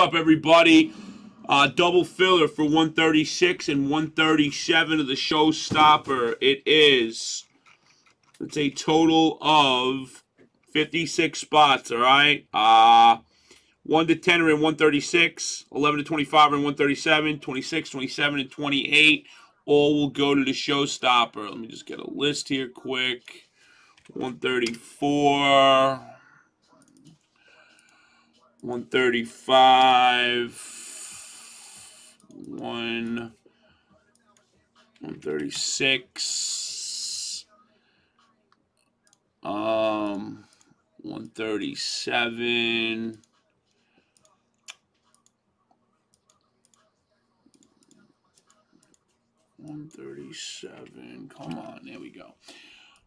up, everybody? Double filler for 136 and 137 of the Showstopper. It is, it's a total of 56 spots, all right? 1 to 10 are in 136, 11 to 25 are in 137, 26, 27, and 28. All will go to the Showstopper. Let me just get a list here quick. 134, 135. 136, 137, 137, come on, there we go.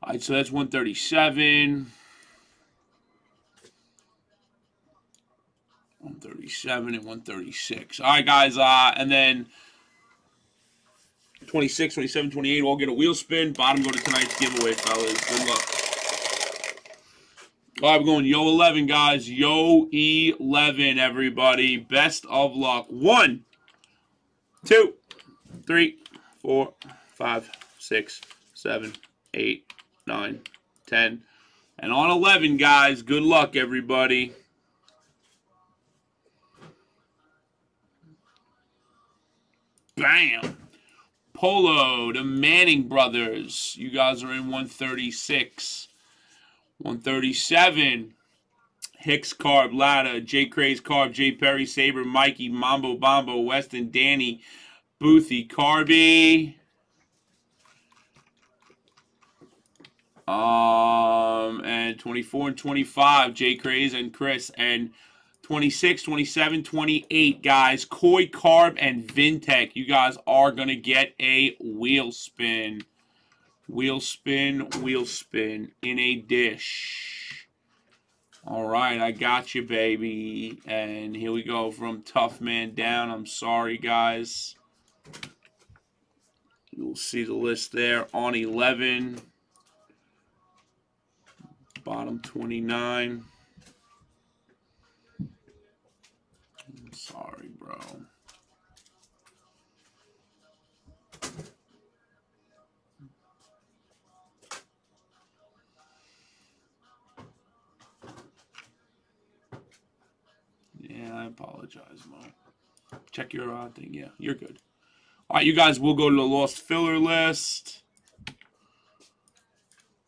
All right, so that's 137, 137 and 136. All right, guys, and then 26, 27, 28, all get a wheel spin. Bottom go to tonight's giveaway, fellas. Good luck. All right, we're going Yo 11, guys. Yo 11, everybody. Best of luck. 1, 2, 3, 4, 5, 6, 7, 8, 9, 10. And on 11, guys, good luck, everybody. Bam! Polo, the Manning brothers. You guys are in 136. 137. Hicks, Carb, Latta, J. Craze, Carb, J. Perry, Saber, Mikey, Mambo, Bombo, Weston, Danny, Boothie, Carby. And 24 and 25. J. Craze and Chris and 26, 27, 28, guys. Koi, Carb, and Vintech. You guys are going to get a wheel spin. Wheel spin, wheel spin in a dish. All right, I got you, baby. And here we go from Tough Man down. I'm sorry, guys. You'll see the list there on 11. Bottom 29. Sorry, bro. Yeah, I apologize, Mo. Check your thing. Yeah, you're good. All right, you guys, we'll go to the Lost Filler list.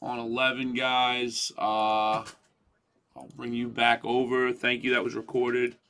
On 11, guys. I'll bring you back over. Thank you. That was recorded.